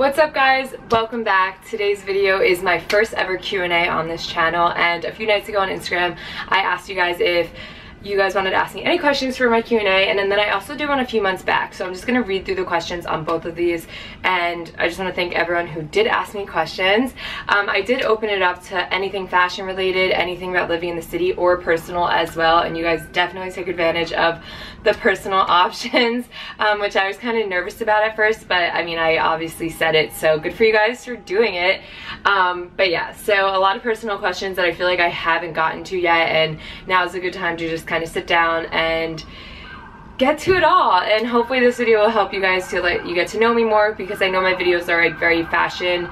What's up guys, welcome back. Today's video is my first ever Q&A on this channel, and a few nights ago on Instagram I asked you guys if you guys wanted to ask me any questions for my Q&A, and then I also did one a few months back. So I'm just gonna read through the questions on both of these, and I just wanna thank everyone who did ask me questions. I did open it up to anything fashion related, anything about living in the city, or personal as well, and you guys definitely took advantage of the personal options, which I was kinda nervous about at first, but I mean, I obviously said it, so good for you guys for doing it. But yeah, so a lot of personal questions that I feel like I haven't gotten to yet, and now is a good time to just kind of sit down and get to it all, and hopefully this video will help you guys to let you get to know me more, because I know my videos are like very fashion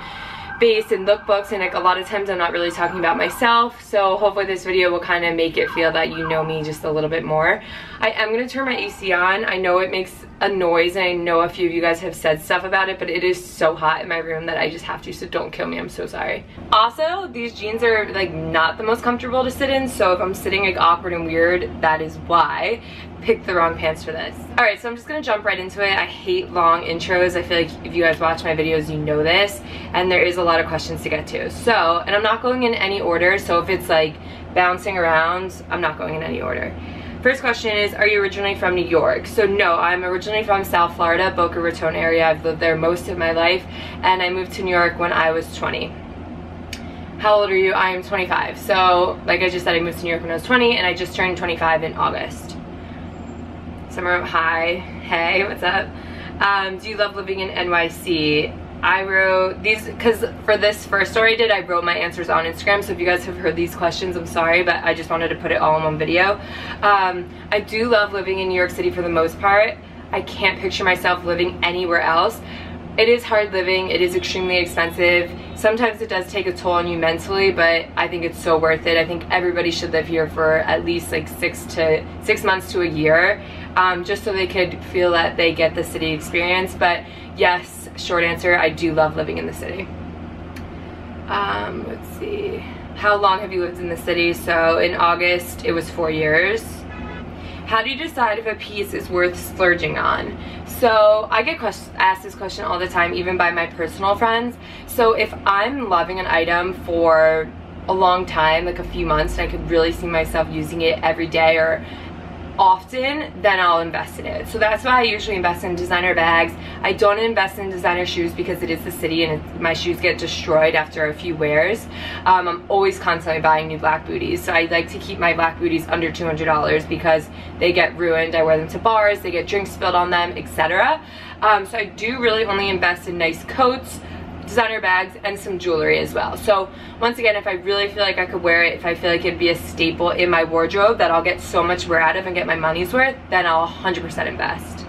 based and lookbooks, and like a lot of times I'm not really talking about myself, so hopefully this video will kind of make it feel that you know me just a little bit more. I am going to turn my AC on. I know it makes a noise, and I know a few of you guys have said stuff about it, but it is so hot in my room that I just have to, so don't kill me, I'm so sorry. Also, these jeans are like not the most comfortable to sit in, so if I'm sitting like awkward and weird, that is why. Picked the wrong pants for this. Alright, so I'm just gonna jump right into it. I hate long intros. I feel like if you guys watch my videos, you know this, and there is a lot of questions to get to. So, and I'm not going in any order, so if it's like bouncing around, I'm not going in any order. First question is, are you originally from New York? So no, I'm originally from South Florida, Boca Raton area. I've lived there most of my life, and I moved to New York when I was 20. How old are you? I am 25. So like I just said, I moved to New York when I was 20, and I just turned 25 in August. Summer, hi, hey, what's up? Do you love living in NYC? I wrote these because for this first story I did, I wrote my answers on Instagram, so if you guys have heard these questions, I'm sorry, but I just wanted to put it all in one video. I do love living in New York City for the most part. I can't picture myself living anywhere else. It is hard living, it is extremely expensive. Sometimes it does take a toll on you mentally, but I think it's so worth it. I think everybody should live here for at least like six months to a year, just so they could feel that they get the city experience. But yes, short answer, I do love living in the city. Let's see, how long have you lived in the city? So in August, it was 4 years. How do you decide if a piece is worth splurging on? So I get asked this question all the time, even by my personal friends. So if I'm loving an item for a long time, like a few months, and I could really see myself using it every day or often, then I'll invest in it. So that's why I usually invest in designer bags. I don't invest in designer shoes because it is the city, and my shoes get destroyed after a few wears. I'm always constantly buying new black booties, so I like to keep my black booties under $200 because they get ruined. I wear them to bars, they get drinks spilled on them, etc. So I do really only invest in nice coats, designer bags, and some jewelry as well. So once again, if I really feel like I could wear it, if I feel like it'd be a staple in my wardrobe that I'll get so much wear out of and get my money's worth, then I'll 100% invest.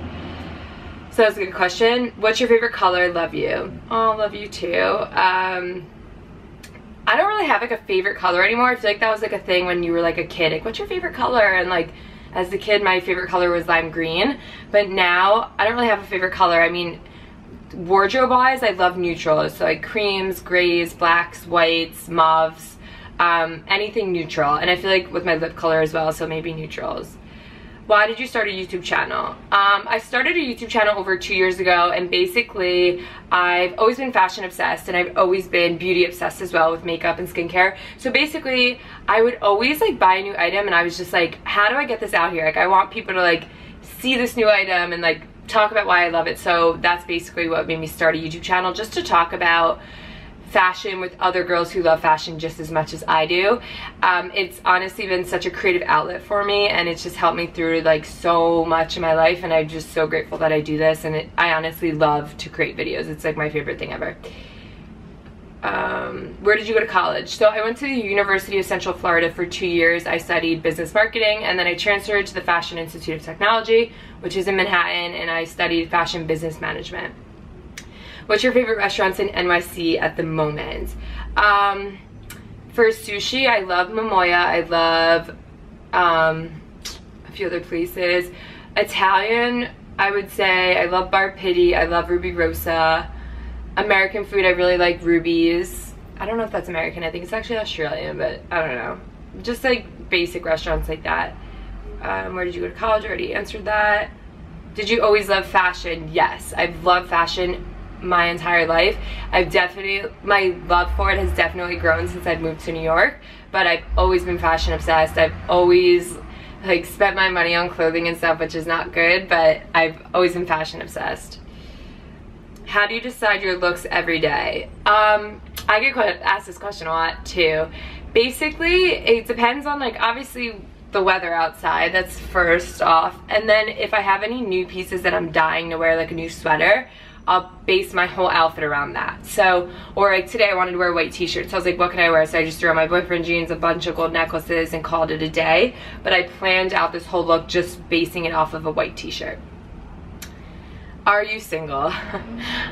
So that's a good question. What's your favorite color? Love you. Oh, love you too. I don't really have like a favorite color anymore. I feel like that was like a thing when you were like a kid, like what's your favorite color? And like as a kid, my favorite color was lime green, but now I don't really have a favorite color. I mean, wardrobe wise, I love neutrals, so like creams, grays, blacks, whites, mauves, anything neutral. And I feel like with my lip color as well, so maybe neutrals. Why did you start a YouTube channel? I started a YouTube channel over 2 years ago, and basically I've always been fashion obsessed, and I've always been beauty obsessed as well with makeup and skincare. So basically I would always like buy a new item, and I was just like, how do I get this out here? Like I want people to like see this new item and like talk about why I love it. So that's basically what made me start a YouTube channel, just to talk about fashion with other girls who love fashion just as much as I do. It's honestly been such a creative outlet for me, and it's just helped me through like so much in my life, and I'm just so grateful that I do this, and I honestly love to create videos. It's like my favorite thing ever. Where did you go to college? So I went to the University of Central Florida for 2 years. I studied business marketing, and then I transferred to the Fashion Institute of Technology, which is in Manhattan, and I studied fashion business management. What's your favorite restaurants in NYC at the moment? For sushi, I love Momoya. I love a few other places. Italian, I would say I love Bar Pitti. I love Ruby Rosa. American food, I really like Ruby's. I don't know if that's American, I think it's actually Australian, but I don't know. Just like basic restaurants like that. Where did you go to college? I already answered that. Did you always love fashion? Yes, I've loved fashion my entire life. I've definitely, my love for it has definitely grown since I've moved to New York, but I've always been fashion obsessed. I've always like spent my money on clothing and stuff, which is not good, but I've always been fashion obsessed. How do you decide your looks every day? I get asked this question a lot too. Basically, it depends on, like, obviously the weather outside, that's first off, and then if I have any new pieces that I'm dying to wear, like a new sweater, I'll base my whole outfit around that. So, or like today I wanted to wear a white t-shirt, so I was like, what can I wear? So I just threw on my boyfriend jeans, a bunch of gold necklaces, and called it a day. But I planned out this whole look just basing it off of a white t-shirt. Are you single?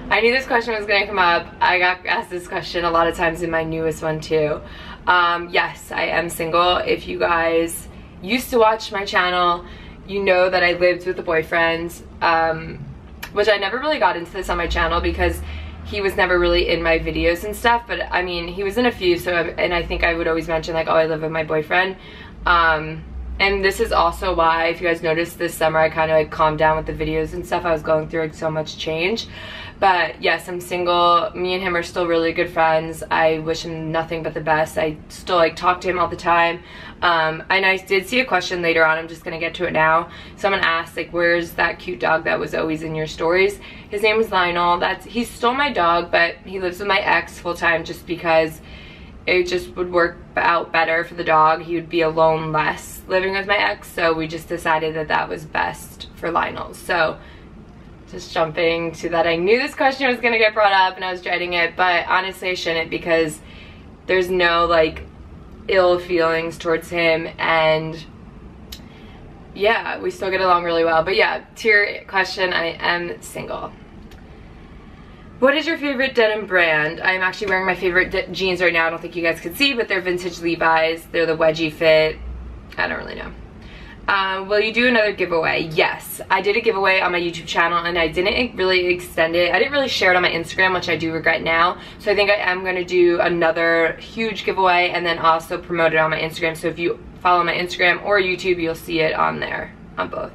I knew this question was gonna come up. I got asked this question a lot of times in my newest one too. Yes, I am single. If you guys used to watch my channel, you know that I lived with a boyfriend, which I never really got into this on my channel because he was never really in my videos and stuff, but I mean, he was in a few, so, and I think I would always mention like, oh, I live with my boyfriend. And this is also why, if you guys noticed this summer, I kind of like calmed down with the videos and stuff. I was going through like so much change. But yes, I'm single. Me and him are still really good friends. I wish him nothing but the best. I still like talk to him all the time. And I did see a question later on. I'm just gonna get to it now. Someone asked like, where's that cute dog that was always in your stories? His name is Lionel. He's still my dog, but he lives with my ex full time just because it just would work out better for the dog. He would be alone less living with my ex, so we just decided that that was best for Lionel. So just jumping to that, I knew this question was gonna get brought up and I was dreading it, but honestly I shouldn't, because there's no like ill feelings towards him, and yeah, we still get along really well. But yeah, to your question, I am single. What is your favorite denim brand? I'm actually wearing my favorite jeans right now. I don't think you guys could see, but they're vintage Levi's. They're the wedgie fit. I don't really know. Will you do another giveaway? Yes. I did a giveaway on my YouTube channel, and I didn't really extend it. I didn't really share it on my Instagram, which I do regret now. So I think I am going to do another huge giveaway and then also promote it on my Instagram. So if you follow my Instagram or YouTube, you'll see it on there, on both.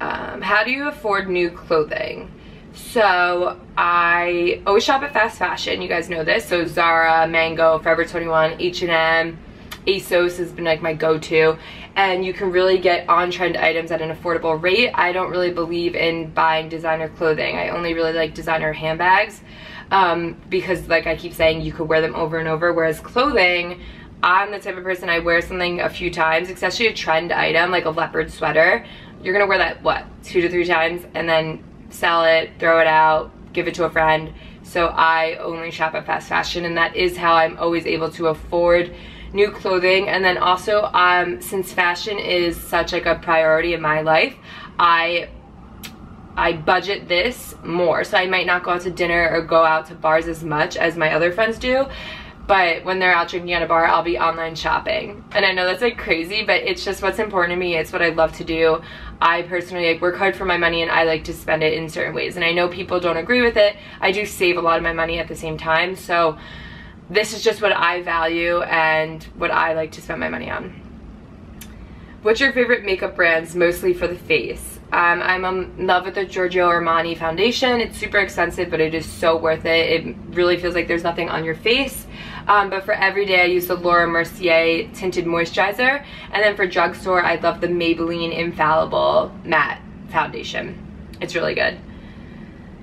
How do you afford new clothing? So I always shop at fast fashion, you guys know this, so Zara, Mango, Forever 21, H&M, ASOS has been like my go-to, and you can really get on-trend items at an affordable rate. I don't really believe in buying designer clothing. I only really like designer handbags, because like I keep saying, you could wear them over and over, whereas clothing, I'm the type of person, I wear something a few times, especially a trend item like a leopard sweater. You're gonna wear that, what, 2 to 3 times, and then sell it, throw it out, give it to a friend. So I only shop at fast fashion, and that is how I'm always able to afford new clothing. And then also, since fashion is such like a priority in my life, I budget this more. So I might not go out to dinner or go out to bars as much as my other friends do, but when they're out drinking at a bar, I'll be online shopping. And I know that's like crazy, but it's just what's important to me. It's what I love to do. I personally like work hard for my money, and I like to spend it in certain ways. And I know people don't agree with it. I do save a lot of my money at the same time. So this is just what I value and what I like to spend my money on. What's your favorite makeup brands, mostly for the face? I'm in love with the Giorgio Armani foundation. It's super expensive, but it is so worth it. It really feels like there's nothing on your face. But for every day, I use the Laura Mercier tinted moisturizer. And then for drugstore, I love the Maybelline Infallible Matte Foundation. It's really good.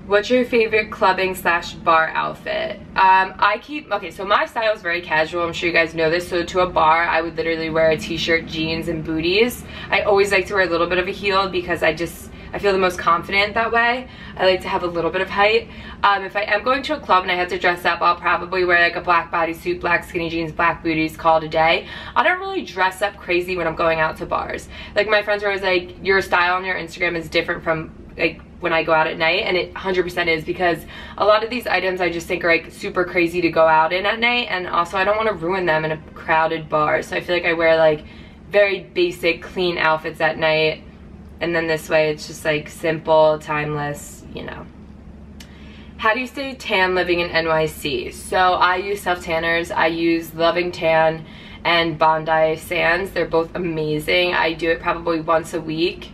What's your favorite clubbing / bar outfit? Okay, so my style is very casual. I'm sure you guys know this. So to a bar, I would literally wear a t-shirt, jeans, and booties. I always like to wear a little bit of a heel because I feel the most confident that way. I like to have a little bit of height. If I am going to a club and I have to dress up, I'll probably wear like a black bodysuit, black skinny jeans, black booties, call it a day. I don't really dress up crazy when I'm going out to bars. Like my friends are always like, your style on your Instagram is different from like when I go out at night, and it 100% is, because a lot of these items I just think are like super crazy to go out in at night, and also I don't want to ruin them in a crowded bar, so I feel like I wear like very basic clean outfits at night, and then this way it's just like simple, timeless, you know. How do you stay tan living in NYC? So I use self-tanners. I use Loving Tan and Bondi Sands. They're both amazing. I do it probably once a week.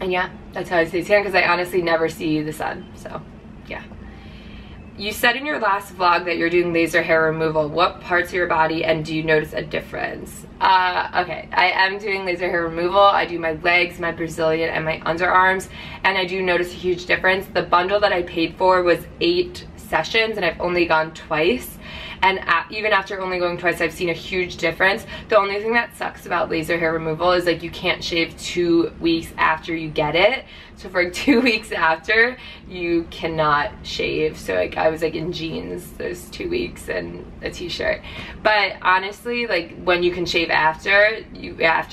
And yeah, That's how I stay tan, because I honestly never see the sun, so yeah. You said in your last vlog that you're doing laser hair removal. What parts of your body, and do you notice a difference? Okay, I am doing laser hair removal. I do my legs, my Brazilian, and my underarms, and I do notice a huge difference. The bundle that I paid for was 8 sessions, and I've only gone twice. And even after only going twice, I've seen a huge difference. The only thing that sucks about laser hair removal is like you can't shave 2 weeks after you get it. So for like 2 weeks after, you cannot shave. So like I was like in jeans those 2 weeks and a t-shirt. But honestly, like when you can shave after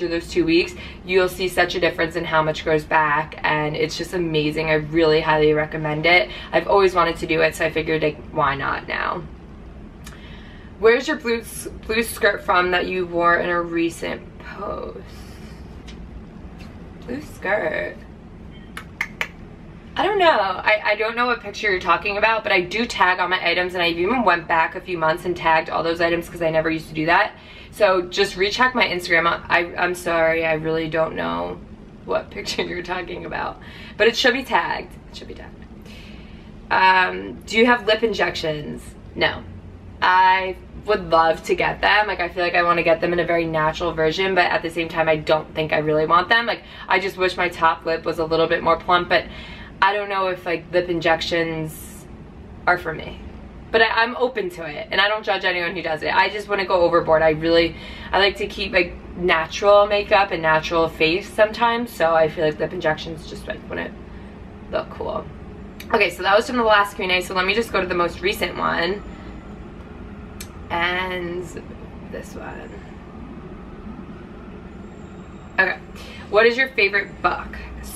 those 2 weeks, you'll see such a difference in how much grows back, and it's just amazing. I really highly recommend it. I've always wanted to do it, so I figured like why not now. Where's your blue skirt from that you wore in a recent post? Blue skirt? I don't know. I don't know what picture you're talking about, but I do tag on my items, and I even went back a few months and tagged all those items because I never used to do that. So just recheck my Instagram. I'm sorry, I really don't know what picture you're talking about, but it should be tagged. It should be tagged. Do you have lip injections? No. I would love to get them. Like I feel like I want to get them in a very natural version, but at the same time I don't think I really want them. Like I just wish my top lip was a little bit more plump, but I don't know if like lip injections are for me. But I'm open to it, and I don't judge anyone who does it. I just want to go overboard. I like to keep like natural makeup and natural face sometimes, so I feel like lip injections just like wouldn't look cool. Okay, so that was from the last Q&A, so let me just go to the most recent one. And this one. Okay, what is your favorite book?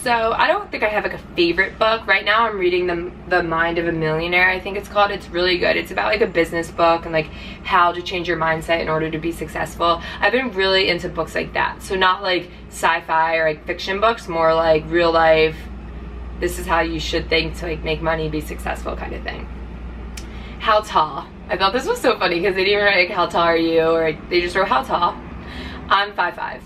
So I don't think I have like a favorite book right now. I'm reading the Mind of a Millionaire, I think it's called. It's really good. It's about like a business book and like how to change your mindset in order to be successful. I've been really into books like that, so not like sci-fi or like fiction books, more like real life, this is how you should think to like make money, be successful kind of thing. How tall? I thought this was so funny because they didn't write like how tall are you, or like, they just wrote how tall. I'm 5'5".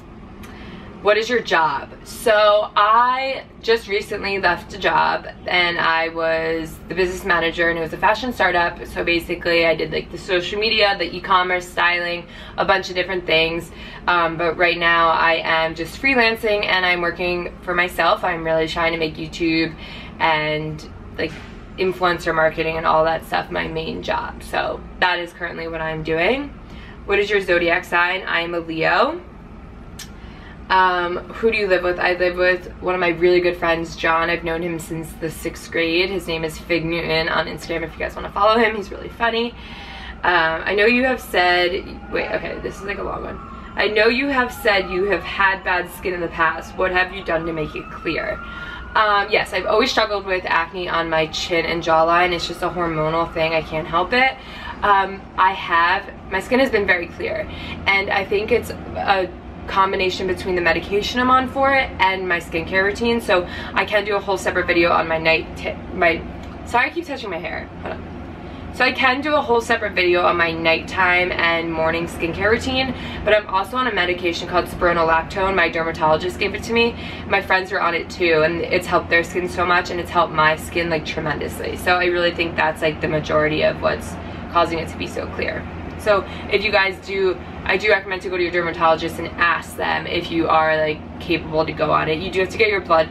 What is your job? So I just recently left a job, and I was the business manager, and it was a fashion startup. So basically I did like the social media, the e-commerce, styling, a bunch of different things. But right now I am just freelancing, and I'm working for myself. I'm really trying to make YouTube and like influencer marketing and all that stuff my main job, so that is currently what I'm doing. What is your zodiac sign? I'm a Leo. Who do you live with? I live with one of my really good friends, John. I've known him since the 6th grade. His name is Fig Newton on Instagram if you guys want to follow him. He's really funny. I know you have said, wait, okay, this is like a long one. I know you have said you have had bad skin in the past. What have you done to make it clear? Yes, I've always struggled with acne on my chin and jawline. It's just a hormonal thing. I can't help it. My skin has been very clear, and I think it's a combination between the medication I'm on for it and my skincare routine. So I can do a whole separate video on my sorry, I keep touching my hair. Hold on. So I can do a whole separate video on my nighttime and morning skincare routine, but I'm also on a medication called spironolactone. My dermatologist gave it to me. My friends are on it too, and it's helped their skin so much, and it's helped my skin like tremendously. So I really think that's like the majority of what's causing it to be so clear. So if you guys do, I do recommend to go to your dermatologist and ask them if you are like capable to go on it. You do have to get your blood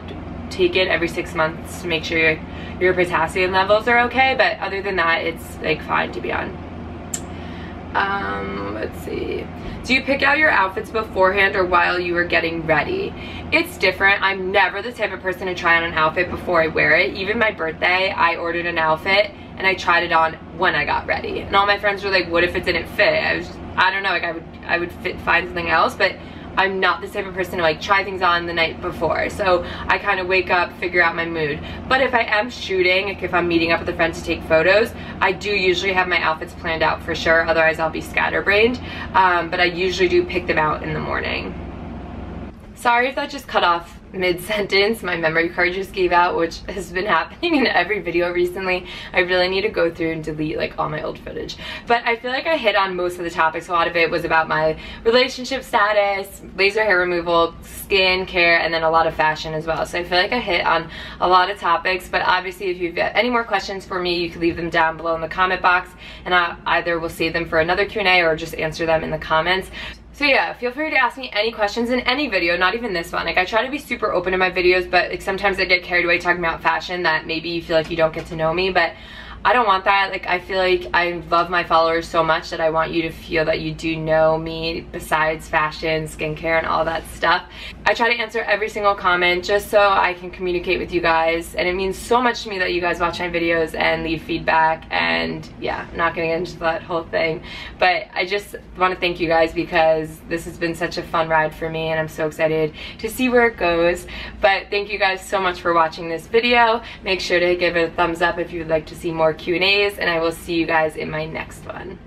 taken every 6 months to make sure your potassium levels are okay, but other than that it's like fine to be on. Let's see, do you pick out your outfits beforehand or while you are getting ready? It's different. I'm never the type of person to try on an outfit before I wear it. Even my birthday, I ordered an outfit and I tried it on when I got ready, and all my friends were like, what if it didn't fit? I don't know, like I would find something else, but I'm not the type of person to like try things on the night before. So I kind of wake up, figure out my mood. But if I am shooting, like if I'm meeting up with a friend to take photos, I do usually have my outfits planned out for sure, otherwise I'll be scatterbrained. But I usually do pick them out in the morning. Sorry if that just cut off mid-sentence, my memory card just gave out, which has been happening in every video recently. I really need to go through and delete like all my old footage. But I feel like I hit on most of the topics. A lot of it was about my relationship status, laser hair removal, skin care, and then a lot of fashion as well. So I feel like I hit on a lot of topics, but obviously if you've got any more questions for me, you can leave them down below in the comment box, and I either will save them for another Q&A or just answer them in the comments. So yeah, feel free to ask me any questions in any video, not even this one. Like, I try to be super open in my videos, but like, sometimes I get carried away talking about fashion that maybe you feel like you don't get to know me, but I don't want that. Like, I feel like I love my followers so much that I want you to feel that you do know me besides fashion, skincare, and all that stuff. I try to answer every single comment just so I can communicate with you guys, and it means so much to me that you guys watch my videos and leave feedback. And yeah, I'm not getting into that whole thing, but I just want to thank you guys because this has been such a fun ride for me, and I'm so excited to see where it goes. But thank you guys so much for watching this video. Make sure to give it a thumbs up if you would like to see more Q&As, and I will see you guys in my next one.